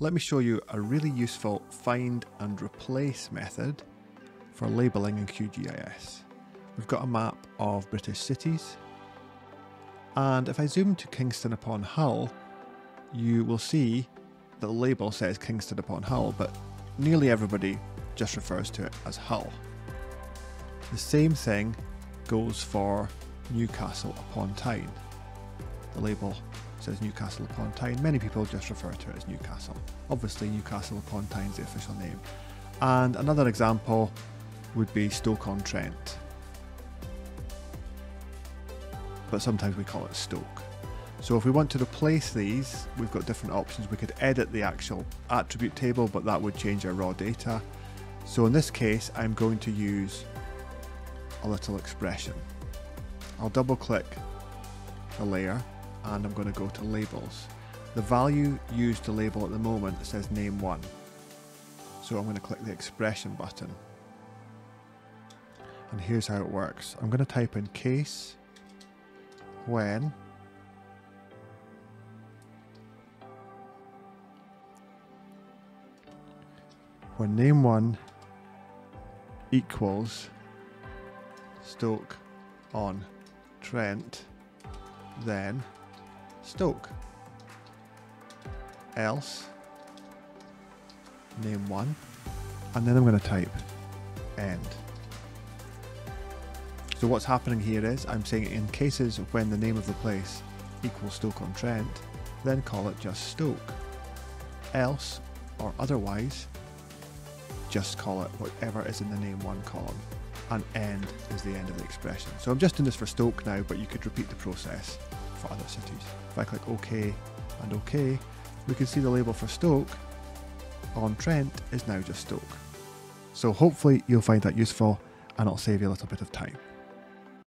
let me show you a really useful find and replace method for labelling in QGIS. We've got a map of British cities, and if I zoom to Kingston upon Hull, you will see the label says Kingston upon Hull, but nearly everybody just refers to it as Hull. The same thing goes for Newcastle upon Tyne. The label says Newcastle upon Tyne. Many people just refer to it as Newcastle. Obviously, Newcastle upon Tyne is the official name. And another example would be Stoke-on-Trent, but sometimes we call it Stoke. So if we want to replace these, we've got different options. We could edit the actual attribute table, but that would change our raw data. So in this case, I'm going to use a little expression. I'll double click the layer and I'm going to go to labels. The value used to label at the moment says name one. So I'm going to click the expression button. And here's how it works. I'm going to type in case when name one equals Stoke on Trent, then Stoke. Else name one, and then I'm going to type end. So what's happening here is I'm saying in cases when the name of the place equals Stoke on Trent, then call it just Stoke. Else or otherwise, just call it whatever is in the name one column, and end is the end of the expression. So I'm just doing this for Stoke now, but you could repeat the process for other cities. If I click OK and OK, we can see the label for Stoke on Trent is now just Stoke. So hopefully you'll find that useful, and it'll save you a little bit of time.